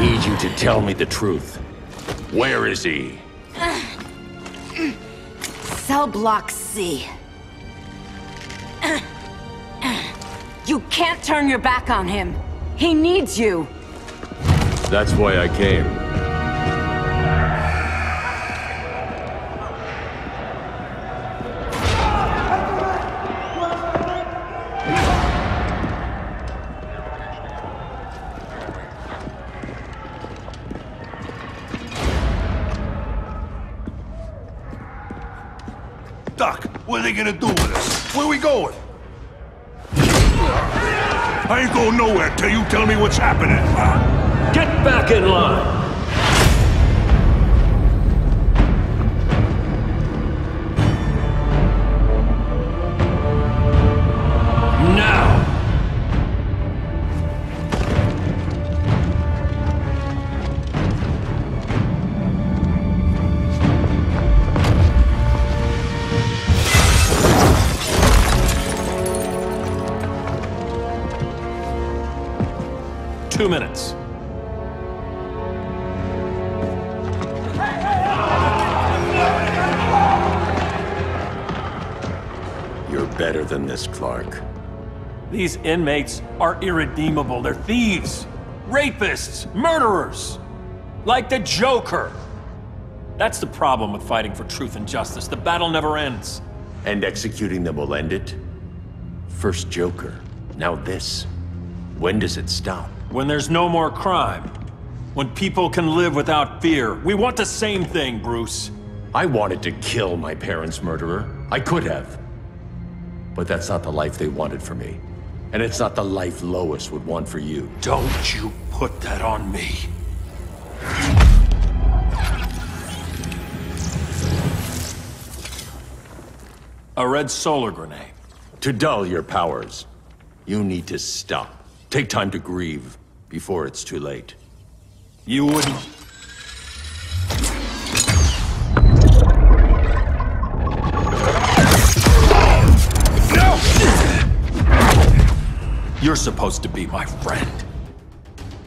need you to tell me the truth. Where is he? Cell block C. You can't turn your back on him. He needs you. That's why I came. Doc, what are they gonna do with us? Where are we going? I ain't going nowhere till you tell me what's happening. Get back in line! Minutes. You're better than this, Clark. These inmates are irredeemable. They're thieves, rapists, murderers, like the Joker. That's the problem with fighting for truth and justice. The battle never ends. And executing them will end it? First Joker, now this. When does it stop? When there's no more crime. When people can live without fear. We want the same thing, Bruce. I wanted to kill my parents' murderer. I could have. But that's not the life they wanted for me. And it's not the life Lois would want for you. Don't you put that on me. A red solar grenade. To dull your powers, you need to stop. Take time to grieve before it's too late. You wouldn't. No! You're supposed to be my friend.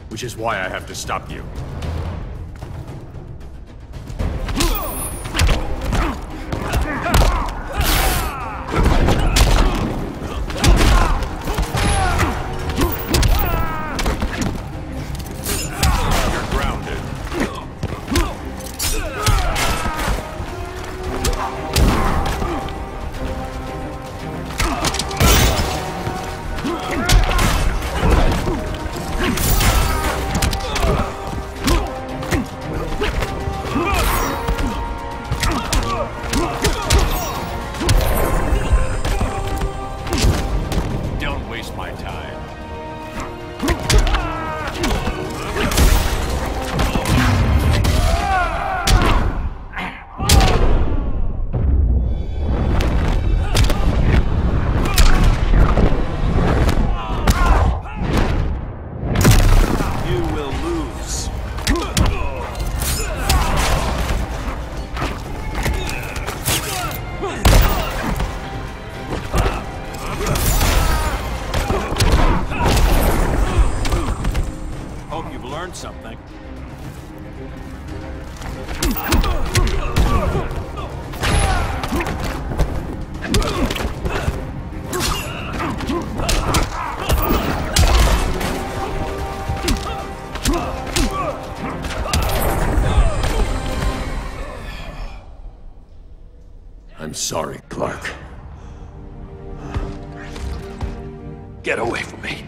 Which is why I have to stop you. Something. I'm sorry, Clark. Get away from me.